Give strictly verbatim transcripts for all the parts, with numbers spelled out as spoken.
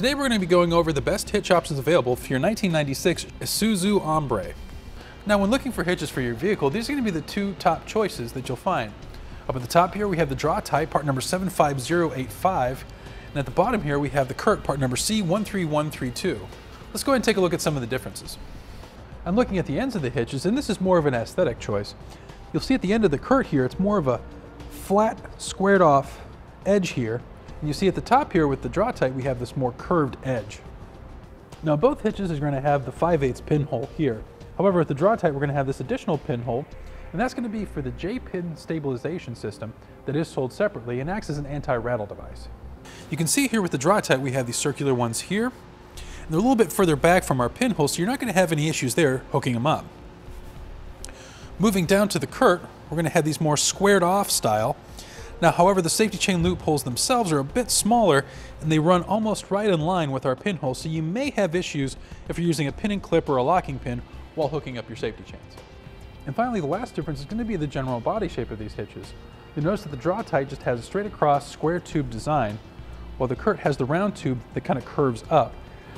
Today we're going to be going over the best hitch options available for your nineteen ninety-six Isuzu Hombre. Now when looking for hitches for your vehicle, these are going to be the two top choices that you'll find. Up at the top here we have the Draw-Tite, part number seven five zero eight five, and at the bottom here we have the Curt, part number C one three one three two. Let's go ahead and take a look at some of the differences. I'm looking at the ends of the hitches, and this is more of an aesthetic choice. You'll see at the end of the Curt here, it's more of a flat, squared off edge here. And you see at the top here with the Draw-Tite, we have this more curved edge. Now both hitches are going to have the five eighths pinhole here. However, with the Draw-Tite, we're going to have this additional pinhole, and that's going to be for the J pin stabilization system that is sold separately and acts as an anti-rattle device. You can see here with the Draw-Tite, we have these circular ones here. They're a little bit further back from our pinhole, so you're not going to have any issues there hooking them up. Moving down to the Curt, we're going to have these more squared off style. Now, however, the safety chain loopholes themselves are a bit smaller and they run almost right in line with our pinhole, so you may have issues if you're using a pin and clip or a locking pin while hooking up your safety chains. And finally, the last difference is going to be the general body shape of these hitches. You'll notice that the Draw-Tite just has a straight across square tube design, while the Curt has the round tube that kind of curves up.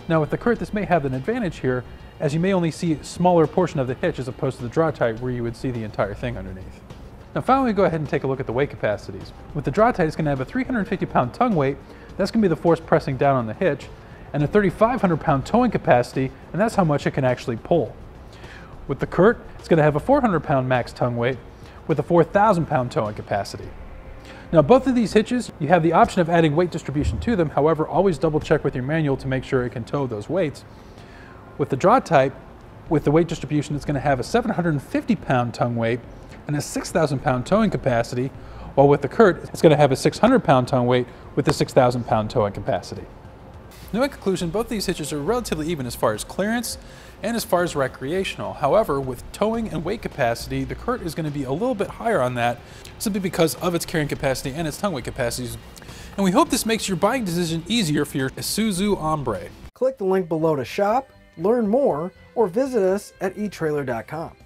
Now with the Curt, this may have an advantage here, as you may only see a smaller portion of the hitch as opposed to the Draw-Tite where you would see the entire thing underneath. Now finally, we go ahead and take a look at the weight capacities. With the Draw-Tite, it's going to have a three hundred fifty pound tongue weight, that's going to be the force pressing down on the hitch, and a thirty-five hundred pound towing capacity, and that's how much it can actually pull. With the Curt, it's going to have a four hundred pound max tongue weight with a four thousand pound towing capacity. Now both of these hitches, you have the option of adding weight distribution to them, however always double check with your manual to make sure it can tow those weights. With the Draw-Tite, with the weight distribution, it's going to have a seven hundred fifty pound tongue weight and a six thousand pound towing capacity, while with the Curt, it's going to have a six hundred pound tongue weight with a six thousand pound towing capacity. Now in conclusion, both these hitches are relatively even as far as clearance and as far as recreational. However, with towing and weight capacity, the Curt is going to be a little bit higher on that simply because of its carrying capacity and its tongue weight capacities. And we hope this makes your buying decision easier for your Isuzu Hombre. Click the link below to shop, learn more, or visit us at e Trailer dot com.